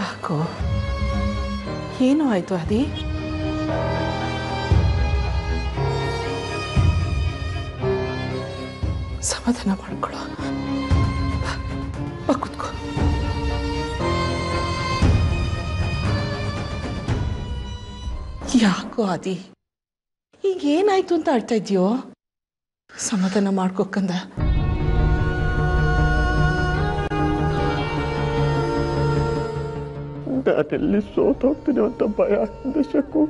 Jaco, hieno ay tuadi. Samadhana markula. Bakut ko. Jaco adi. Hieno ay tu nta arta idyo. Samadhana marko kanda. ನಾನೆಲ್ಲಿ ಸೋತೋಗ್ತೀನಿ ಅಂತ ಭಯ ಆಗ್ತದೆ ಶಕು.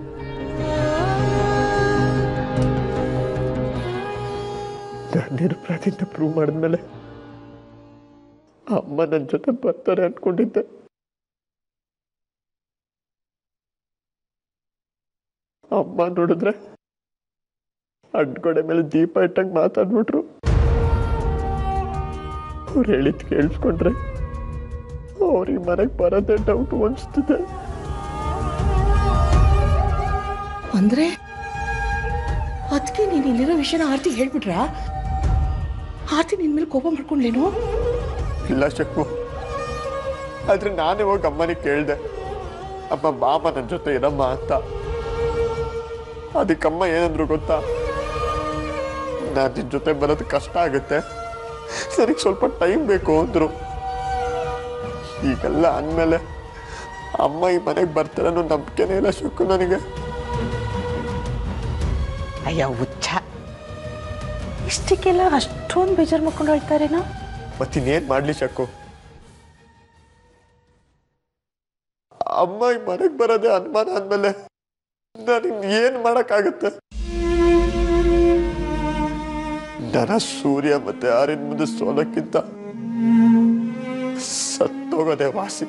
ನಾನು ನಿರಪರಾಧಿ ಅಂತ prove ಮಾಡಿದ್ಮೇಲೆ ಅಮ್ಮ ನನ್ನ ಜೊತೆ ಬರ್ತಾರೆ ಅಂದ್ಕೊಂಡಿದ್ದೆ. ಅಮ್ಮ ನೋಡಿದ್ರೆ ಅಡ್ಗೋಡೆ ಮೇಲೆ ದೀಪ ಇಟ್ಟಂಗೆ ಮಾತಾಡ್ಬಿಟ್ರು. ಅವ್ರು ಹೇಳಿದ್ ಕೇಳಿಸ್ಕೊಂಡ್ರೆ ಅವ್ರಿಗೆ ಮನೆಗೆ ಬರೋದೇ ಡೌಟ್ ಅನಿಸ್ತಿದೆ. ಅಂದ್ರೆ ಅದಕ್ಕೆ ನೀನು ಇಲ್ಲಿರೋ ವಿಷಯನ ಆರ್ತಿಗೆ ಹೇಳ್ಬಿಟ್ರ? ಆರ್ತಿ ನಿನ್ ಮೇಲೆ ಕೋಪ ಮಾಡ್ಕೊಂಡ್ಲೇನು? ಇಲ್ಲ ಶಕ್ಕು, ಆದ್ರೆ ನಾನೇ ಹೋಗಿ ಅಮ್ಮನಿಗೆ ಕೇಳಿದೆ, ಅಮ್ಮ ಬಾಬಾ ನನ್ನ ಜೊತೆ ಇರಮ್ಮ ಅಂತ. ಅದಕ್ಕಮ್ಮ ಏನಂದ್ರು ಗೊತ್ತಾ? ನಾನು ನಿನ್ನ ಜೊತೆ ಬರೋದು ಕಷ್ಟ ಆಗುತ್ತೆ, ಸರಿಗೆ ಸ್ವಲ್ಪ ಟೈಮ್ ಬೇಕು ಅಂದ್ರು. ಈಗೆಲ್ಲ ಅಂದಮೇಲೆ ಅಮ್ಮ ಈ ಮನೆಗೆ ಬರ್ತಾರೆ ಅನ್ನೋ ನಂಬಿಕೆನೇ ಇಲ್ಲ ಶುಕ್ಕು ನನಗೆ. ಅಯ್ಯ ಹುಚ್ಚ, ಇಷ್ಟಕ್ಕೆಲ್ಲ ಅಷ್ಟೊಂದು ಬೇಜಾರು ಮಾಡ್ಕೊಂಡು ಹೇಳ್ತಾರೇನೋ. ಮತ್ತಿನ್ನೇನು ಮಾಡಲಿ ಶಕ್ಕು, ಅಮ್ಮ ಈ ಮನೆಗೆ ಬರೋದೇ ಅನುಮಾನ ಅಂದಮೇಲೆ ನಾನು ಏನು ಮಾಡೋಕ್ಕಾಗುತ್ತೆ? ನನ್ನ ಸೂರ್ಯ ಮತ್ತೆ ಆರಿನ ಮುಂದೆ ಸೋಲಕ್ಕಿಂತ ಸತ್ತೋಗೋದೆ ವಾಸಿ.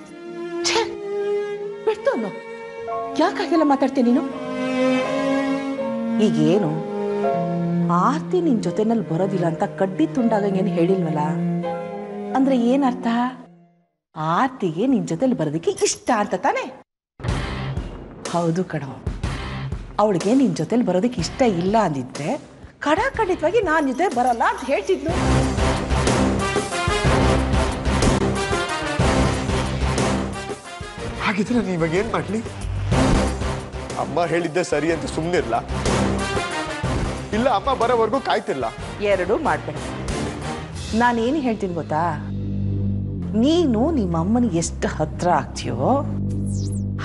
ಬಿಡ್ತಾನೋ? ಯಾಕಾಗೆಲ್ಲ ಮಾತಾಡ್ತೀನಿ ನೀನು? ಈಗೇನು ಆರ್ತಿ ನಿನ್ ಜೊತೆನಲ್ಲಿ ಬರೋದಿಲ್ಲ ಅಂತ ಕಡ್ಡಿ ತುಂಡಾಗಂಗೇನು ಹೇಳಿಲ್ವಲ್ಲ, ಅಂದ್ರೆ ಏನರ್ಥ? ಆರ್ತಿಗೆ ನಿನ್ ಜೊತೆಲಿ ಬರೋದಕ್ಕೆ ಇಷ್ಟ ಅಂತ ತಾನೆ? ಹೌದು ಕಣೋ, ಅವಳಿಗೆ ನಿನ್ ಜೊತೆಲಿ ಬರೋದಕ್ಕೆ ಇಷ್ಟ ಇಲ್ಲ ಅಂದಿದ್ರೆ ಕಡಾಖಂಡಿತವಾಗಿ ನಾನು ಜೊತೆ ಬರಲ್ಲ ಅಂತ ಹೇಳ್ತಿದ್ನು. ಹಾಗಿದ್ರೆ ನಾನು ಇವಾಗ ಏನು ಮಾಡಲಿ? ಅಮ್ಮ ಹೇಳಿದ್ದೆ ಸರಿ ಅಂತ ಸುಮ್ಮನಿರಲ್ಲ, ಇಲ್ಲ ಅಮ್ಮ ಬರೋವರೆಗೂ ಕಾಯ್ತಿರಲ್ಲ? ಎರಡೂ ಮಾಡಬೇಡ. ನಾನೇನು ಹೇಳ್ತೀನಿ ಗೊತ್ತಾ? ನೀನು ನಿಮ್ಮಮ್ಮನಿಗೆ ಎಷ್ಟು ಹತ್ರ ಆಗ್ತೀಯೋ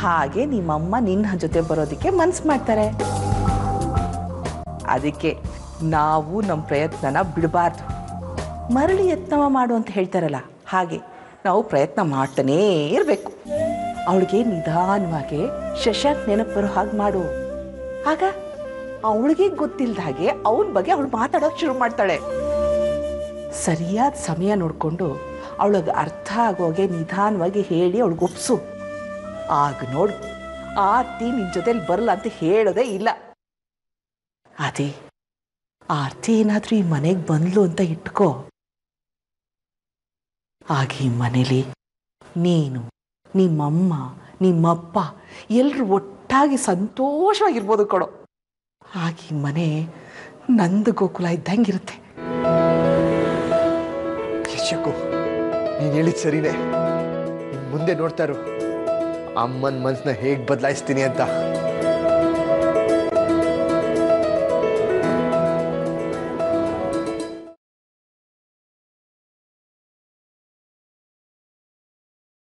ಹಾಗೆ ನಿಮ್ಮಮ್ಮ ನಿನ್ನ ಜೊತೆ ಬರೋದಕ್ಕೆ ಮನ್ಸು ಮಾಡ್ತಾರೆ. ಅದಕ್ಕೆ ನಾವು ನಮ್ಮ ಪ್ರಯತ್ನನ ಬಿಡಬಾರ್ದು. ಮರಳಿ ಯತ್ನ ಮಾಡು ಅಂತ ಹೇಳ್ತಾರಲ್ಲ, ಹಾಗೆ ನಾವು ಪ್ರಯತ್ನ ಮಾಡ್ತಾನೇ ಇರಬೇಕು. ಅವಳಿಗೆ ನಿಧಾನವಾಗಿ ಶಶಾಂಕ್ ನೆನಪು ಬರೋ ಹಾಗೆ ಮಾಡು. ಆಗ ಅವಳಿಗೆ ಗೊತ್ತಿಲ್ಲದ ಹಾಗೆ ಅವನ ಬಗ್ಗೆ ಅವಳು ಮಾತಾಡೋಕೆ ಶುರು ಮಾಡ್ತಾಳೆ. ಸರಿಯಾದ ಸಮಯ ನೋಡಿಕೊಂಡು ಅವಳಿಗೆ ಅರ್ಥ ಆಗೋಗೆ ನಿಧಾನವಾಗಿ ಹೇಳಿ ಅವಳಿಗೆ ಒಪ್ಸು. ಆಗ ನೋಡು, ಆರ್ತಿ ನಿನ್ನ ಜೊತೆಲಿ ಬರಲ್ಲ ಅಂತ ಹೇಳೋದೇ ಇಲ್ಲ. ಅದೇ ಆರ್ತಿ ಏನಾದರೂ ಈ ಮನೆಗೆ ಬಂದ್ಲು ಅಂತ ಇಟ್ಕೋ, ಆಗ ಈ ಮನೇಲಿ ನೀನು, ನಿಮ್ಮಮ್ಮ, ನಿಮ್ಮಪ್ಪ ಎಲ್ಲರೂ ಒಟ್ಟಾಗಿ ಸಂತೋಷವಾಗಿರ್ಬೋದು ಕೊಡೋ. ಹಾಗೆ ಮನೆ ನಂದು ಗೋಕುಲ ಇದ್ದಂಗಿರುತ್ತೆ. ಯಶಕು, ನೀನು ಹೇಳಿದ ಸರಿನೇ. ಮುಂದೆ ನೋಡ್ತಾರು ಅಮ್ಮನ ಮನಸ್ಸನ್ನ ಹೇಗೆ ಬದಲಾಯಿಸ್ತೀನಿ ಅಂತ.